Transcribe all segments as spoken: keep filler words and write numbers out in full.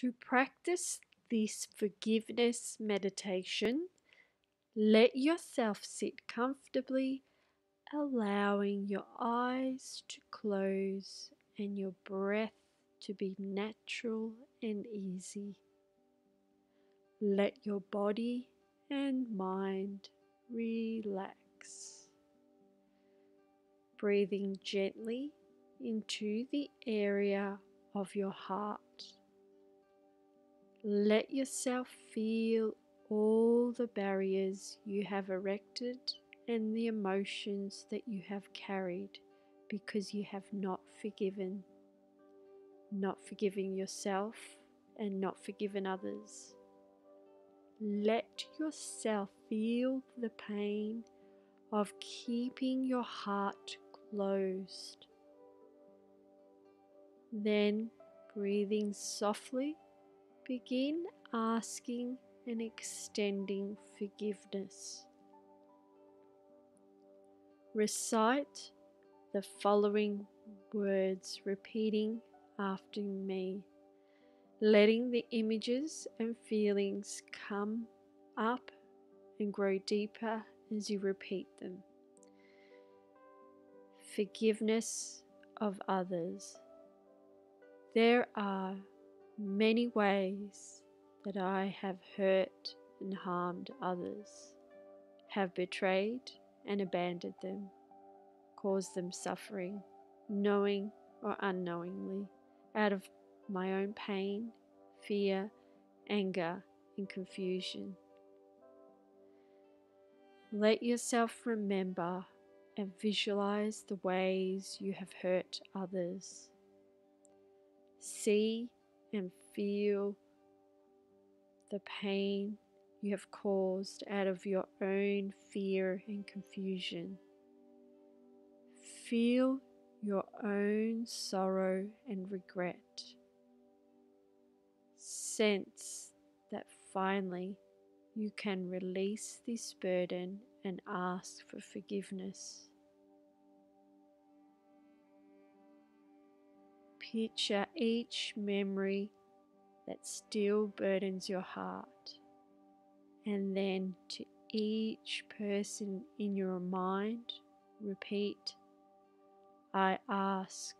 To practice this forgiveness meditation, let yourself sit comfortably, allowing your eyes to close and your breath to be natural and easy. Let your body and mind relax. Breathing gently into the area of your heart. Let yourself feel all the barriers you have erected and the emotions that you have carried because you have not forgiven. Not forgiving yourself and not forgiven others. Let yourself feel the pain of keeping your heart closed. Then, breathing softly, begin asking and extending forgiveness. Recite the following words, repeating after me, letting the images and feelings come up and grow deeper as you repeat them. Forgiveness of others. There are many ways that I have hurt and harmed others, have betrayed and abandoned them, caused them suffering, knowing or unknowingly, out of my own pain, fear, anger, and confusion. Let yourself remember and visualize the ways you have hurt others. See and feel the pain you have caused out of your own fear and confusion. Feel your own sorrow and regret. Sense that finally you can release this burden and ask for forgiveness. Picture each memory that still burdens your heart, and then to each person in your mind, repeat, I ask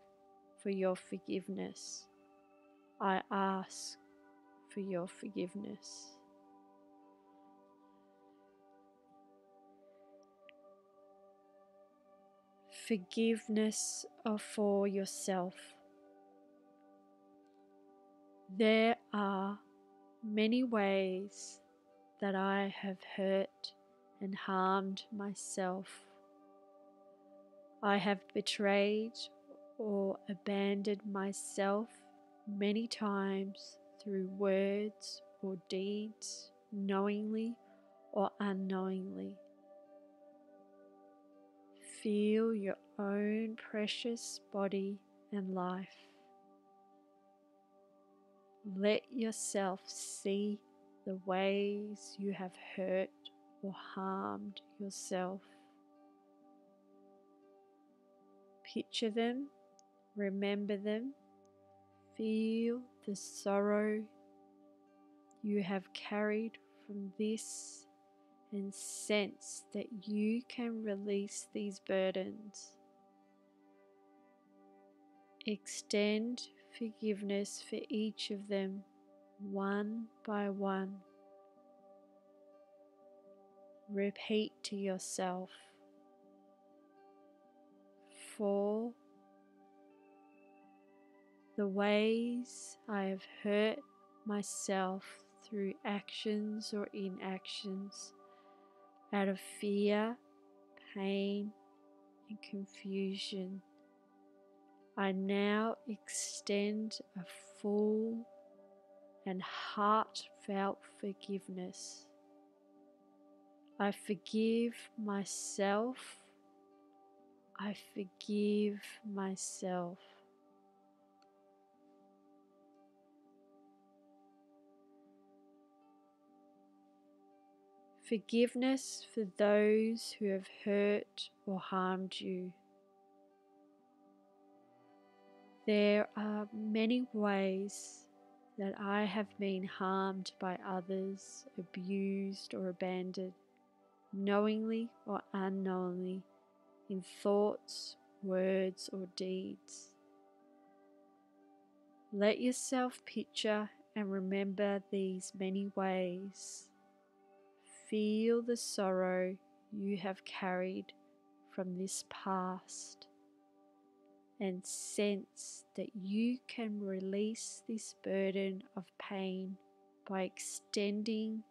for your forgiveness. I ask for your forgiveness. Forgiveness for yourself. There are many ways that I have hurt and harmed myself. I have betrayed or abandoned myself many times through words or deeds, knowingly or unknowingly. Feel your own precious body and life. Let yourself see the ways you have hurt or harmed yourself. Picture them, remember them, feel the sorrow you have carried from this, and sense that you can release these burdens. Extend forgiveness for each of them, one by one. Repeat to yourself. For the ways I have hurt myself through actions or inactions, out of fear, pain, and confusion, I now extend a full and heartfelt forgiveness. I forgive myself. I forgive myself. Forgiveness for those who have hurt or harmed you. There are many ways that I have been harmed by others, abused or abandoned, knowingly or unknowingly, in thoughts, words or deeds. Let yourself picture and remember these many ways. Feel the sorrow you have carried from this past, and sense that you can release this burden of pain by extending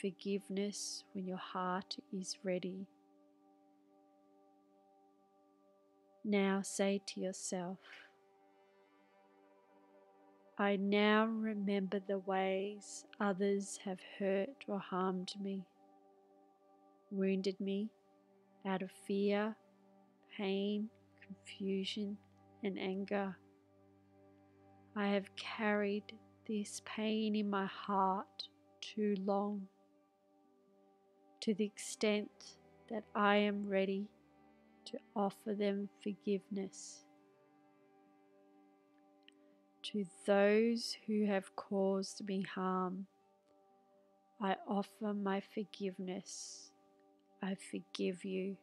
forgiveness when your heart is ready. Now say to yourself, I now remember the ways others have hurt or harmed me, wounded me out of fear, pain, confusion, and anger. I have carried this pain in my heart too long. To the extent that I am ready to offer them forgiveness. To those who have caused me harm, I offer my forgiveness. I forgive you.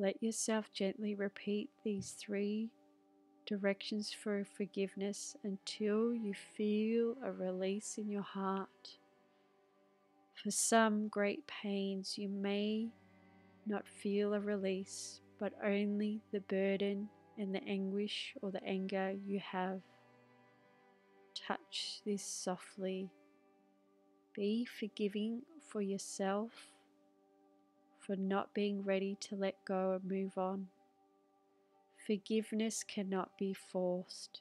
Let yourself gently repeat these three directions for forgiveness until you feel a release in your heart. For some great pains, you may not feel a release, but only the burden and the anguish or the anger you have. Touch this softly. Be forgiving for yourself, for not being ready to let go and move on. Forgiveness cannot be forced.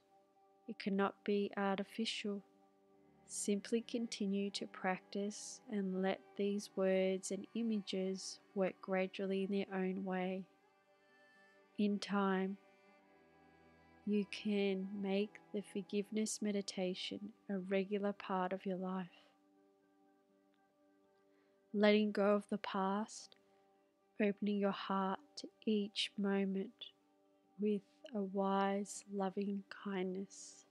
It cannot be artificial. Simply continue to practice and let these words and images work gradually in their own way. In time, you can make the forgiveness meditation a regular part of your life. Letting go of the past, opening your heart to each moment with a wise, loving kindness.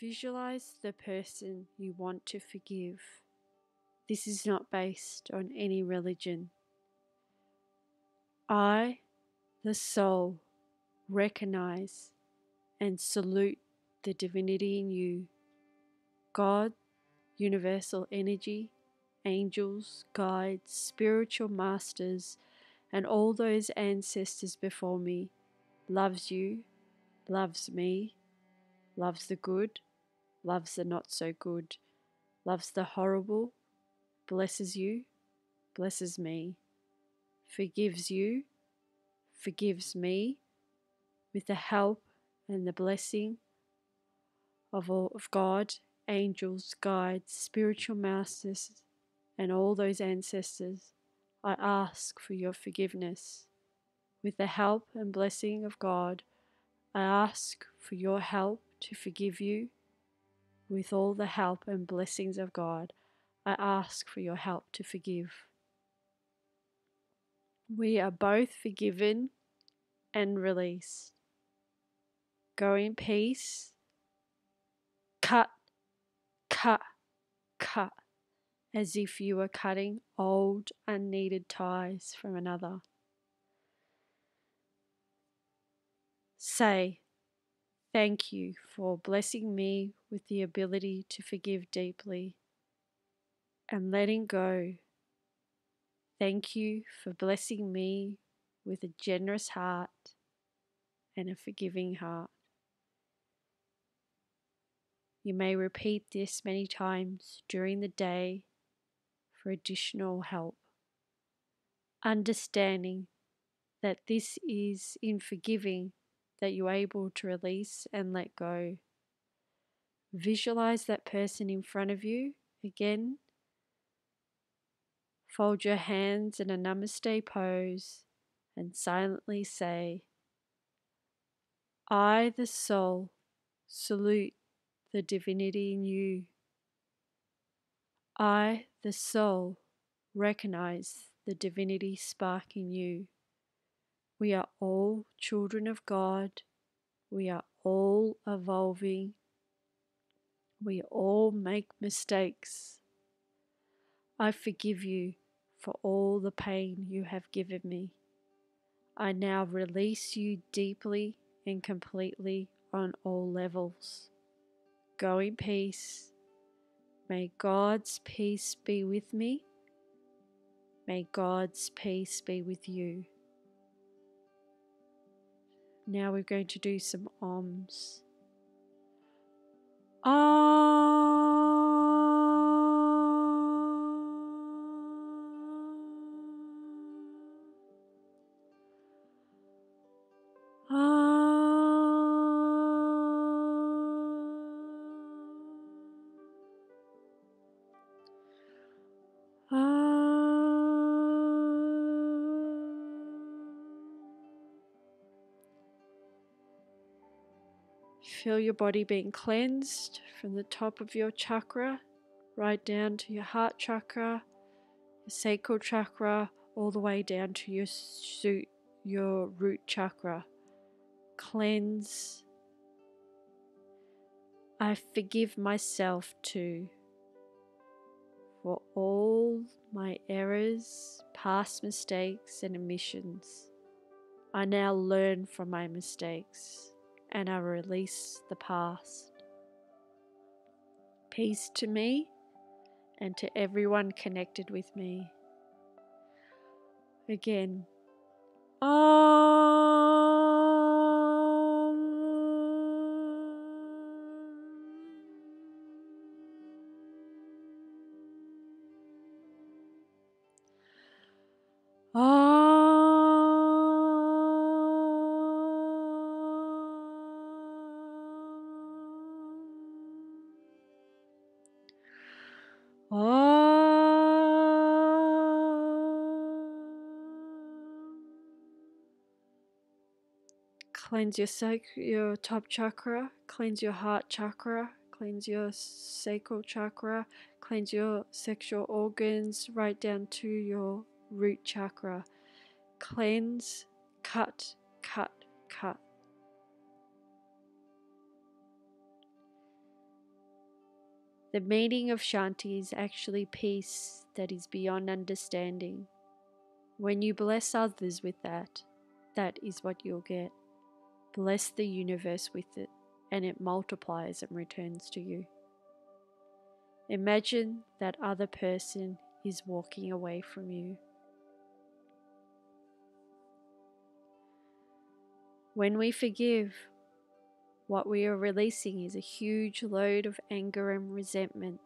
Visualize the person you want to forgive. This is not based on any religion. I, the soul, recognize and salute the divinity in you. God, universal energy, angels, guides, spiritual masters, and all those ancestors before me, loves you, loves me, loves the good, loves the not so good, loves the horrible, blesses you, blesses me, forgives you, forgives me, with the help and the blessing of all of God, angels, guides, spiritual masters, and all those ancestors, I ask for your forgiveness. With the help and blessing of God, I ask for your help to forgive you. With all the help and blessings of God, I ask for your help to forgive. We are both forgiven and released. Go in peace. Cut. Cut, cut, as if you were cutting old, unneeded ties from another. Say, thank you for blessing me with the ability to forgive deeply and letting go. Thank you for blessing me with a generous heart and a forgiving heart. You may repeat this many times during the day for additional help. Understanding that this is in forgiving that you're able to release and let go. Visualize that person in front of you again. Fold your hands in a Namaste pose and silently say, I, the soul, salute the divinity in you. I, the soul, recognize the divinity spark in you. We are all children of God. We are all evolving. We all make mistakes. I forgive you for all the pain you have given me. I now release you deeply and completely on all levels. Go in peace. May God's peace be with me. May God's peace be with you. Now we're going to do some Om's. Om. Feel your body being cleansed from the top of your chakra, right down to your heart chakra, your sacral chakra, all the way down to your suit, your root chakra. Cleanse. I forgive myself too for all my errors, past mistakes and omissions. I now learn from my mistakes. And I release the past. Peace to me and to everyone connected with me. Again. Om. Om. Cleanse your, sac- your top chakra, cleanse your heart chakra, cleanse your sacral chakra, cleanse your sexual organs right down to your root chakra. Cleanse, cut, cut, cut. The meaning of Shanti is actually peace that is beyond understanding. When you bless others with that, that is what you'll get. Bless the universe with it, and it multiplies and returns to you. Imagine that other person is walking away from you. When we forgive, what we are releasing is a huge load of anger and resentment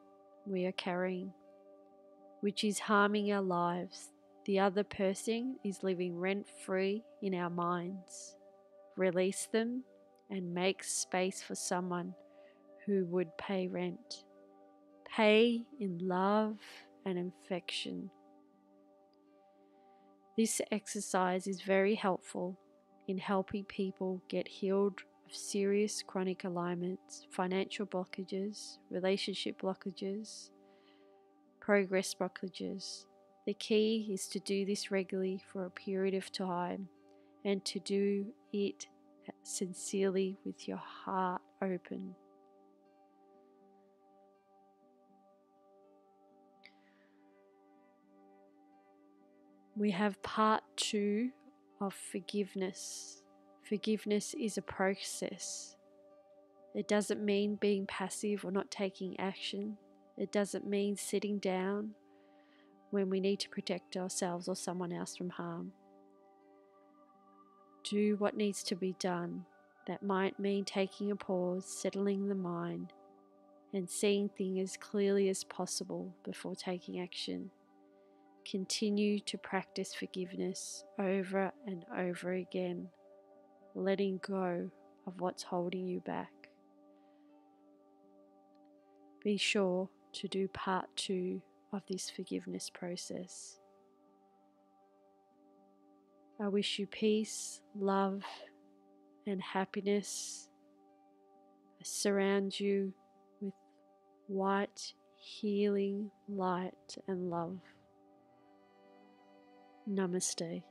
we are carrying, which is harming our lives. The other person is living rent-free in our minds. Release them and make space for someone who would pay rent. Pay in love and affection. This exercise is very helpful in helping people get healed of serious chronic alignments, financial blockages, relationship blockages, progress blockages. The key is to do this regularly for a period of time, and to do it sincerely with your heart open. We have part two of forgiveness. Forgiveness is a process. It doesn't mean being passive or not taking action. It doesn't mean sitting down when we need to protect ourselves or someone else from harm. Do what needs to be done. That might mean taking a pause, settling the mind, and seeing things as clearly as possible before taking action. Continue to practice forgiveness over and over again, letting go of what's holding you back. Be sure to do part two of this forgiveness process. I wish you peace, love, and happiness. I surround you with white, healing light and love. Namaste.